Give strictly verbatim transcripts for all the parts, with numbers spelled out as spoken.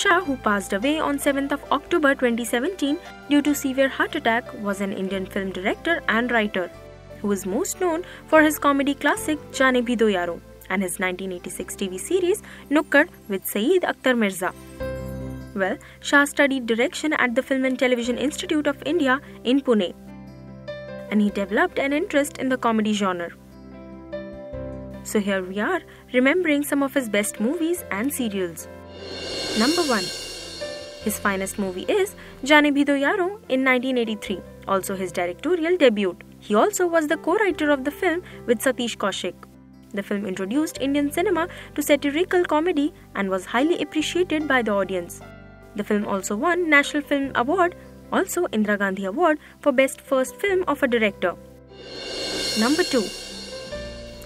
Shah, who passed away on seventh of October twenty seventeen due to severe heart attack, was an Indian film director and writer, who is most known for his comedy classic Jaane Bhi Do Yaaro and his nineteen eighty-six T V series Nukkad with Saeed Akhtar Mirza. Well, Shah studied direction at the Film and Television Institute of India in Pune, and he developed an interest in the comedy genre. So here we are, remembering some of his best movies and serials. Number one. His finest movie is Jaane Bhi Do Yaaro in nineteen eighty-three, also his directorial debut. He also was the co-writer of the film with Satish Kaushik. The film introduced Indian cinema to satirical comedy and was highly appreciated by the audience. The film also won National Film Award, also Indira Gandhi Award for Best First Film of a Director. Number two.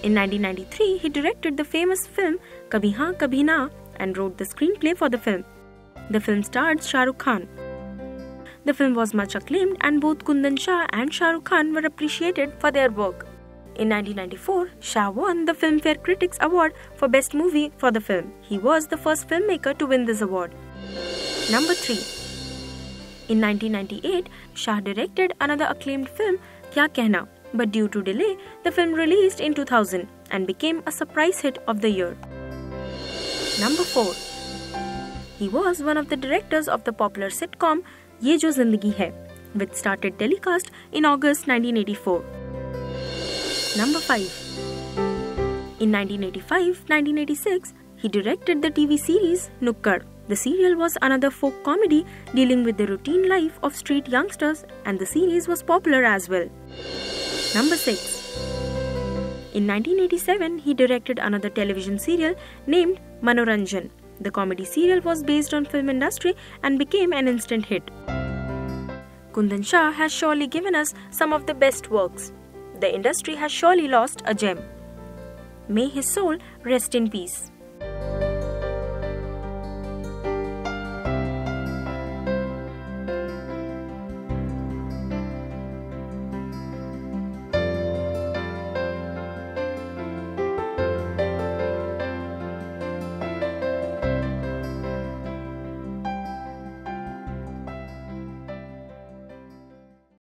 In nineteen ninety-three, he directed the famous film Kabhi Haan Kabhi Naa and wrote the screenplay for the film. The film starred Shah Rukh Khan. The film was much acclaimed and both Kundan Shah and Shah Rukh Khan were appreciated for their work. In nineteen ninety-four, Shah won the Filmfare Critics Award for Best Movie for the film. He was the first filmmaker to win this award. Number three. In nineteen ninety-eight, Shah directed another acclaimed film, Kya Kehna, but due to delay, the film released in two thousand and became a surprise hit of the year. Number four. He was one of the directors of the popular sitcom Yeh Jo Zindagi Hai, which started telecast in August nineteen eighty-four. Number five. In nineteen eighty-five to nineteen eighty-six, he directed the T V series Nukkad. The serial was another folk comedy dealing with the routine life of street youngsters, and the series was popular as well. Number six. In nineteen eighty-seven, he directed another television serial named Manoranjan. The comedy serial was based on film industry and became an instant hit. Kundan Shah has surely given us some of the best works. The industry has surely lost a gem. May his soul rest in peace.